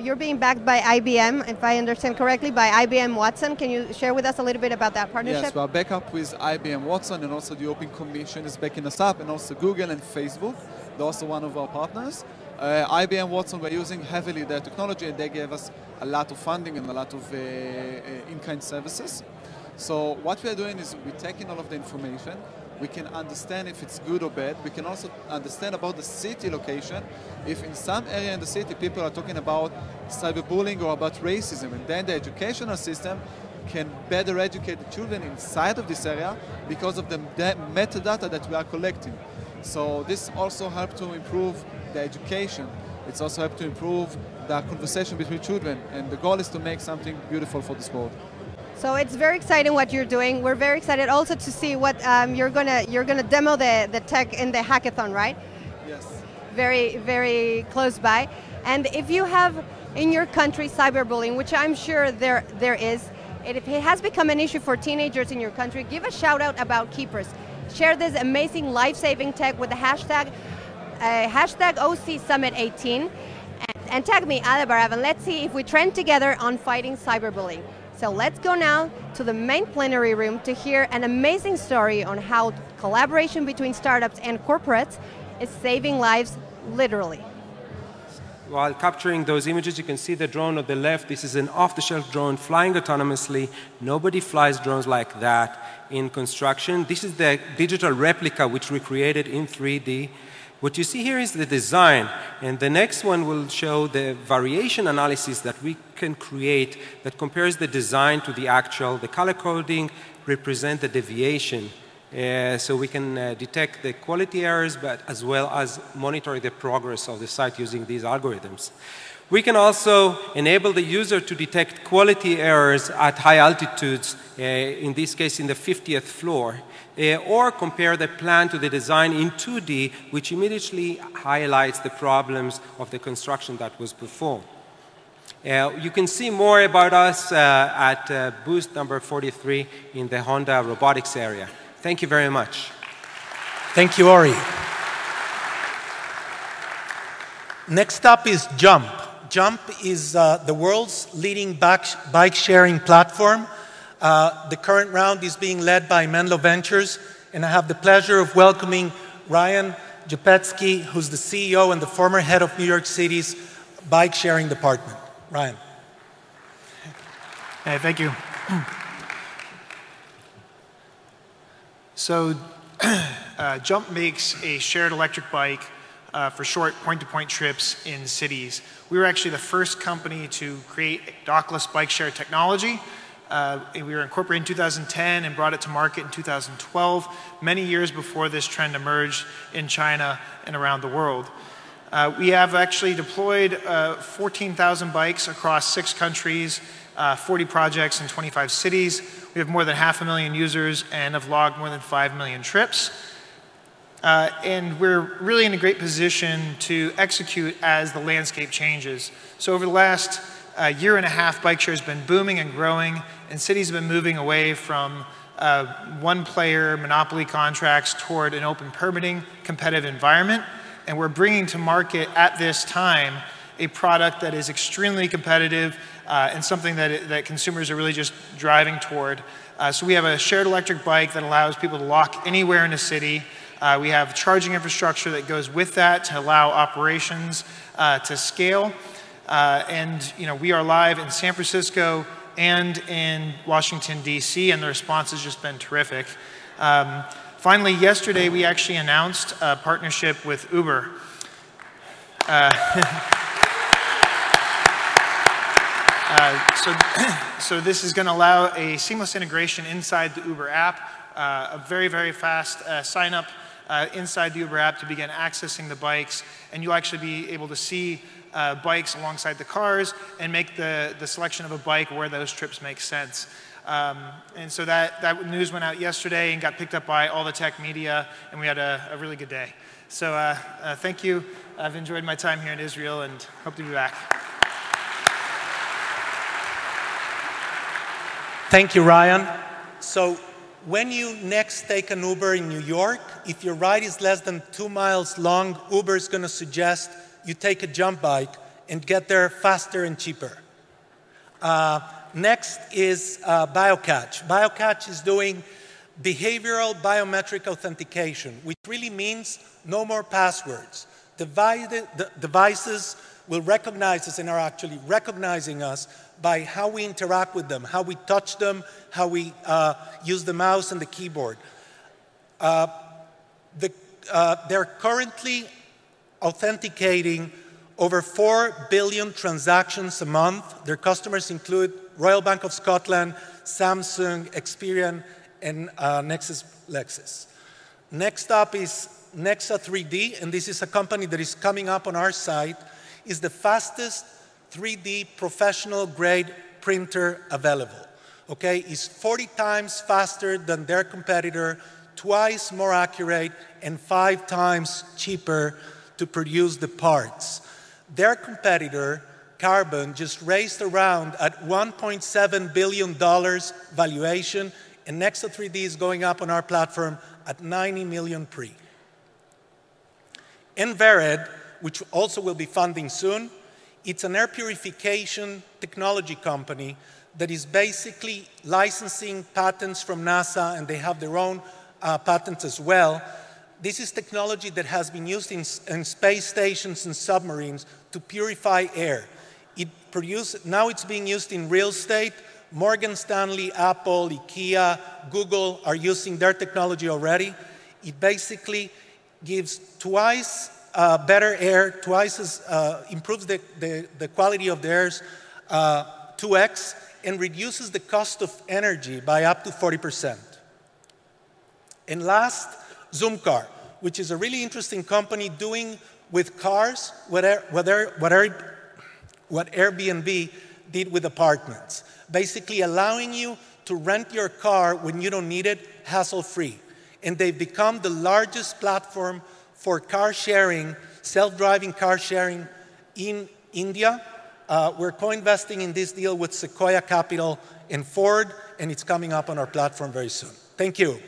you're being backed by IBM, if I understand correctly, by IBM Watson. Can you share with us a little bit about that partnership? Yes, we're back up with IBM Watson, and also the European Commission is backing us up, and also Google and Facebook. They're also one of our partners. IBM Watson, we're using heavily their technology, and they gave us a lot of funding and a lot of in-kind services. So what we're doing is we're taking all of the information. We can understand if it's good or bad. We can also understand about the city location. If in some area in the city people are talking about cyberbullying or about racism, and then the educational system can better educate the children inside of this area because of the metadata that we are collecting. So this also helps to improve the education. It's also helped to improve the conversation between children. And the goal is to make something beautiful for this world. So it's very exciting what you're doing. We're very excited also to see what you're gonna demo the tech in the hackathon, right? Yes. Very, very close by. And if you have in your country cyberbullying, which I'm sure there is, and if it has become an issue for teenagers in your country, give a shout out about Keepers. Share this amazing life-saving tech with the hashtag #OCSummit18 and tag me, Ale Barav, and let's see if we trend together on fighting cyberbullying. So let's go now to the main plenary room to hear an amazing story on how collaboration between startups and corporates is saving lives, literally. While capturing those images, you can see the drone on the left. This is an off-the-shelf drone flying autonomously. Nobody flies drones like that in construction. This is the digital replica which we created in 3D. What you see here is the design, and the next one will show the variation analysis that we can create that compares the design to the actual. The color coding represents the deviation So we can detect the quality errors, but as well as monitor the progress of the site using these algorithms. We can also enable the user to detect quality errors at high altitudes, in this case in the 50th floor, or compare the plan to the design in 2D, which immediately highlights the problems of the construction that was performed. You can see more about us at booth number 43 in the Honda robotics area. Thank you very much. Thank you, Ori. Next up is Jump. Jump is the world's leading bike-sharing platform. The current round is being led by Menlo Ventures, and I have the pleasure of welcoming Ryan Japetsky, who's the CEO and the former head of New York City's bike-sharing department. Ryan. Hey, thank you. So, Jump makes a shared electric bike for short point-to-point trips in cities. We were actually the first company to create dockless bike share technology. We were incorporated in 2010 and brought it to market in 2012, many years before this trend emerged in China and around the world. We have actually deployed 14,000 bikes across 6 countries, 40 projects in 25 cities. We have more than 500,000 users and have logged more than 5 million trips. And we're really in a great position to execute as the landscape changes. So over the last year and a half, bike share has been booming and growing, and cities have been moving away from one-player monopoly contracts toward an open permitting, competitive environment. And we're bringing to market at this time a product that is extremely competitive and something that consumers are really just driving toward. So we have a shared electric bike that allows people to walk anywhere in a city. We have charging infrastructure that goes with that to allow operations to scale. And you know, we are live in San Francisco and in Washington, D.C., and the response has just been terrific. Finally, yesterday, we actually announced a partnership with Uber. So this is going to allow a seamless integration inside the Uber app, a very, very fast sign-up inside the Uber app to begin accessing the bikes, and you'll actually be able to see bikes alongside the cars and make the selection of a bike where those trips make sense. And so that news went out yesterday and got picked up by all the tech media, and we had a really good day. So thank you. I've enjoyed my time here in Israel and hope to be back. Thank you, Ryan. So when you next take an Uber in New York, if your ride is less than 2 miles long, Uber is going to suggest you take a Jump bike and get there faster and cheaper. Next is BioCatch. BioCatch is doing behavioral biometric authentication, which really means no more passwords. Devices will recognize us and are actually recognizing us by how we interact with them, how we touch them, how we use the mouse and the keyboard. They're currently authenticating over 4 billion transactions a month. Their customers include Royal Bank of Scotland, Samsung, Experian, and Lexis. Next up is Nexa 3D, and this is a company that is coming up on our site. It's the fastest 3D professional grade printer available. Okay, it's 40 times faster than their competitor, 2x more accurate, and 5 times cheaper to produce the parts. Their competitor, Carbon, just raised around at $1.7 billion valuation, and Nexa 3D is going up on our platform at 90 million pre. Envered, which also will be funding soon, it's an air purification technology company that is basically licensing patents from NASA, and they have their own patents as well. This is technology that has been used in space stations and submarines to purify air. Now it's being used in real estate. Morgan Stanley, Apple, IKEA, Google are using their technology already. It basically gives twice better air, twice as, improves the quality of the air 2x, and reduces the cost of energy by up to 40%. And last, Zoomcar, which is a really interesting company doing with cars what Airbnb did with apartments, basically allowing you to rent your car when you don't need it, hassle-free. And they've become the largest platform for car sharing, self-driving car sharing in India. We're co-investing in this deal with Sequoia Capital and Ford, and it's coming up on our platform very soon. Thank you.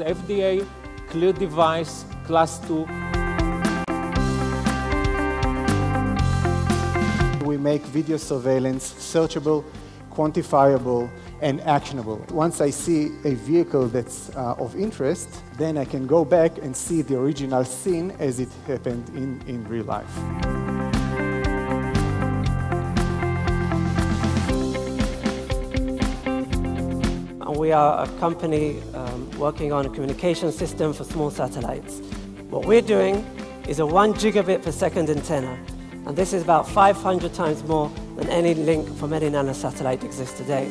FDA cleared device class 2. We make video surveillance searchable, quantifiable, and actionable. Once I see a vehicle that's of interest, then I can go back and see the original scene as it happened in real life. We are a company working on a communication system for small satellites. What we're doing is a 1 gigabit per second antenna, and this is about 500 times more than any link from any nanosatellite exists today.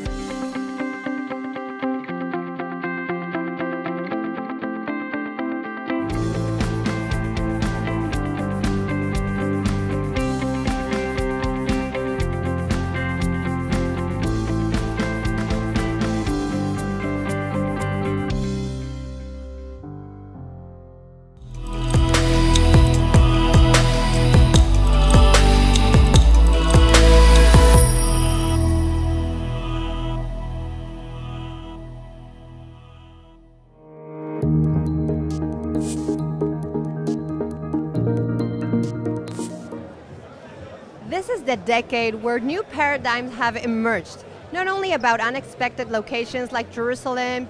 The decade where new paradigms have emerged, not only about unexpected locations like Jerusalem,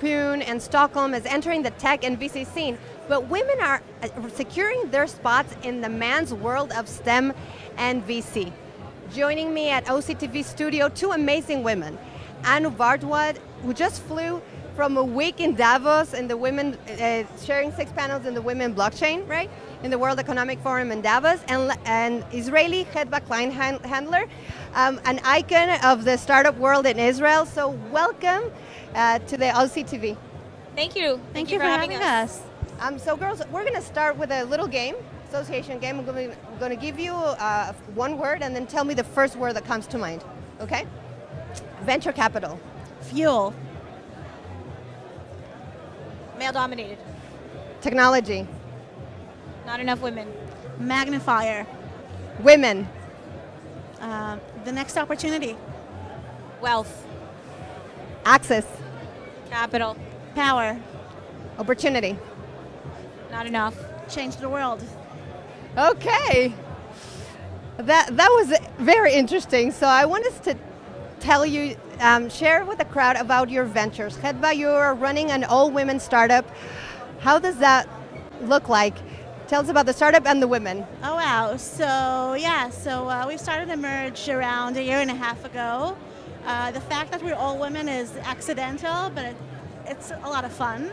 Pune, and Stockholm as entering the tech and VC scene, but women are securing their spots in the man's world of STEM and VC. Joining me at OCTV Studio, two amazing women, Anu Bardwad, who just flew from a week in Davos and the women sharing 6 panels in the women blockchain, right? In the World Economic Forum in Davos, and Israeli Hedba Kleinhandler, an icon of the startup world in Israel. So welcome to the OCTV. Thank you. Thank you for having us. So girls, we're going to start with a little game, association game. I'm going to give you one word and then tell me the first word that comes to mind. Okay? Venture capital. Fuel. Male dominated. Technology. Not enough women. Magnifier. Women. The next opportunity. Wealth. Access. Capital. Power. Opportunity. Not enough. Change the world. Okay. That was very interesting. So I want us to tell you, share with the crowd about your ventures. Hedba, you are running an all-women startup. How does that look like? Tell us about the startup and the women. Oh, wow. So, yeah, we started Emerge around 1.5 years ago. The fact that we're all women is accidental, but it's a lot of fun.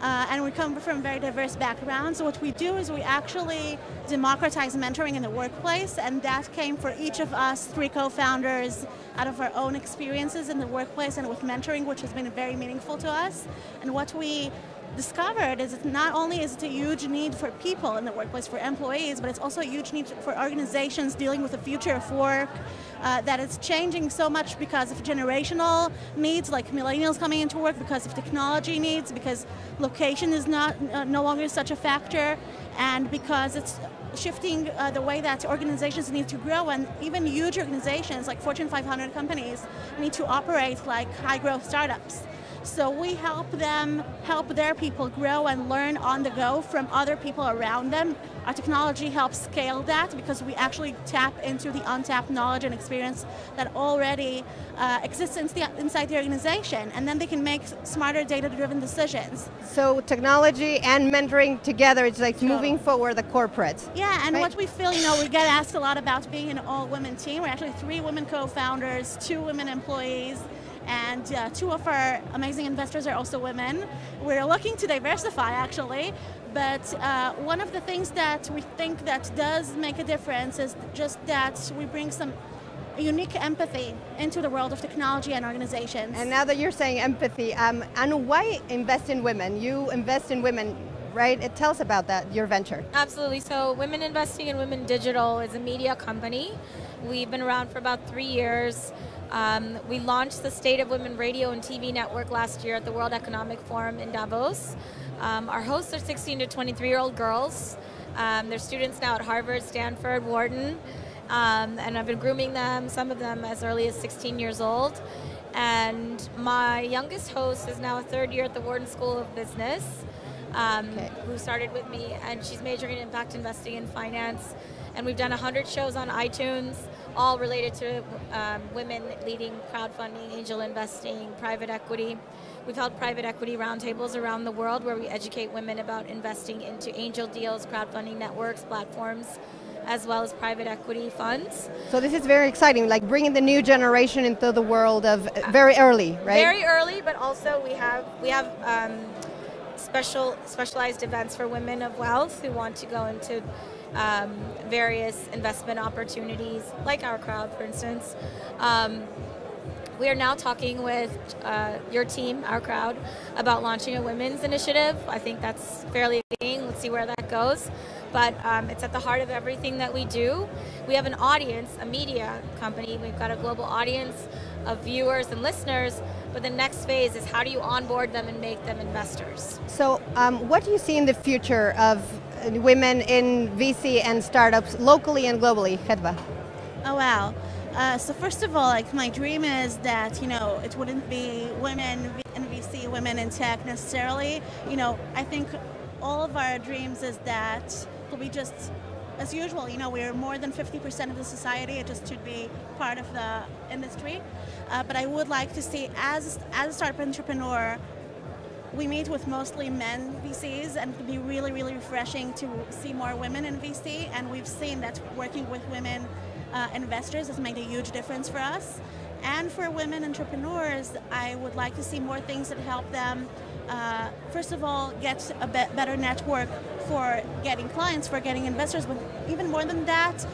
And we come from very diverse backgrounds. So what we do is we actually democratize mentoring in the workplace, and that came for each of us, 3 co-founders, out of our own experiences in the workplace and with mentoring, which has been very meaningful to us. And what we discovered is that not only is it a huge need for people in the workplace, for employees, but it's also a huge need for organizations dealing with the future of work, that it's changing so much because of generational needs, like millennials coming into work, because of technology needs, because location is not no longer such a factor, and because it's shifting the way that organizations need to grow, and even huge organizations like Fortune 500 companies need to operate like high growth startups. So we help them, help their people grow and learn on the go from other people around them. Our technology helps scale that because we actually tap into the untapped knowledge and experience that already exists inside the organization, and then they can make smarter data-driven decisions. So technology and mentoring together, it's like moving forward the corporates. Yeah, and what we feel, you know, we get asked a lot about being an all-women team. We're actually 3 women co-founders, 2 women employees, and 2 of our amazing investors are also women. We're looking to diversify, actually, but one of the things that we think that does make a difference is just that we bring some unique empathy into the world of technology and organizations. And now that you're saying empathy, and why invest in women? You invest in women, right? Tell us about that, your venture. Absolutely. So Women Investing in Women Digital is a media company. We've been around for about 3 years. We launched the State of Women Radio and TV Network last year at the World Economic Forum in Davos. Our hosts are 16 to 23-year-old girls. They're students now at Harvard, Stanford, Wharton, and I've been grooming them, some of them as early as 16 years old. And my youngest host is now a third year at the Wharton School of Business, who started with me, and she's majoring in impact investing and finance. And we've done 100 shows on iTunes, all related to women leading crowdfunding, angel investing, private equity. We've held private equity roundtables around the world where we educate women about investing into angel deals, crowdfunding networks, platforms, as well as private equity funds. So this is very exciting, like bringing the new generation into the world of very early, right? Very early, but also we have specialized events for women of wealth who want to go into various investment opportunities, like Our Crowd, for instance. We are now talking with your team, Our Crowd, about launching a women's initiative. I think that's fairly exciting. Let's see where that goes. But it's at the heart of everything that we do. We have an audience, a media company. We've got a global audience of viewers and listeners, but the next phase is how do you onboard them and make them investors. So what do you see in the future of women in VC and startups locally and globally, Khadwa? Oh, wow. So first of all, like, my dream is that, you know, it wouldn't be women in VC, women in tech necessarily. You know, I think all of our dreams is that we just, as usual, you know, we're more than 50% of the society. It just should be part of the industry. But I would like to see, as a startup entrepreneur, we meet with mostly men VCs, and it would be really, really refreshing to see more women in VC. And we've seen that working with women investors has made a huge difference for us. And for women entrepreneurs, I would like to see more things that help them, first of all, get a better network for getting clients, for getting investors, but even more than that,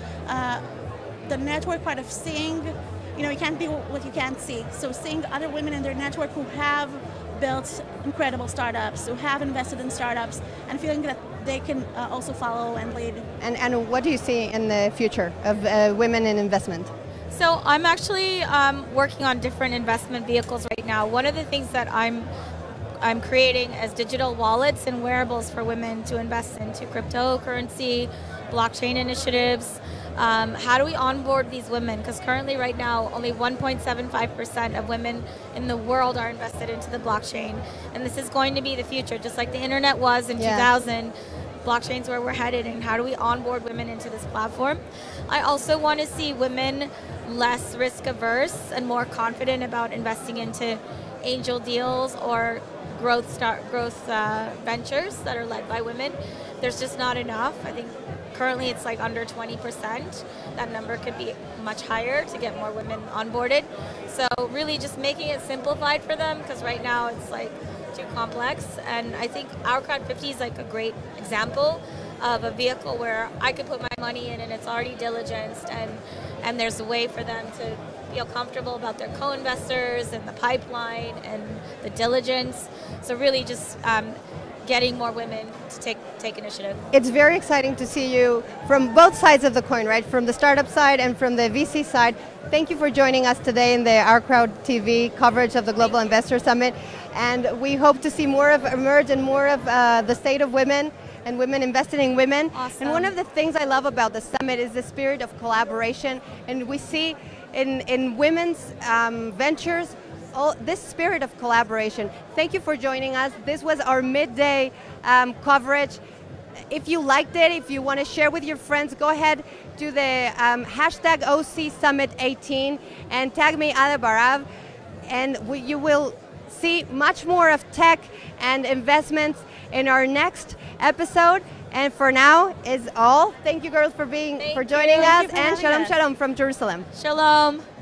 the network part of seeing, you know, you can't be what you can't see. So seeing other women in their network who have built incredible startups, who have invested in startups, and feeling that they can also follow and lead. And what do you see in the future of women in investment? So I'm actually working on different investment vehicles right now. One of the things that I'm creating is digital wallets and wearables for women to invest into cryptocurrency, blockchain initiatives. How do we onboard these women? Because currently right now, only 1.75% of women in the world are invested into the blockchain. And this is going to be the future, just like the internet was in 2000. Blockchain's where we're headed, and how do we onboard women into this platform? I also want to see women less risk averse and more confident about investing into angel deals or growth ventures that are led by women. There's just not enough. I think currently it's like under 20%. That number could be much higher to get more women onboarded. So really just making it simplified for them, because right now it's like too complex. And I think Our Crowd 50 is like a great example of a vehicle where I could put my money in and it's already diligenced, and there's a way for them to feel comfortable about their co-investors and the pipeline and the diligence. So really just getting more women to take initiative. It's very exciting to see you from both sides of the coin, right? From the startup side and from the VC side. Thank you for joining us today in the Our Crowd TV coverage of the Global Investor Summit. And we hope to see more of emerge and more of the state of women and women invested in women. Awesome. And one of the things I love about the summit is the spirit of collaboration. And we see in women's ventures this spirit of collaboration. Thank you for joining us. This was our midday coverage. If you liked it, if you want to share with your friends, go ahead to the hashtag OC Summit 18 and tag me, Ale Barav, and you will see much more of tech and investments in our next episode. And for now is all. Thank you, girls, for joining us. And shalom, shalom from Jerusalem. Shalom.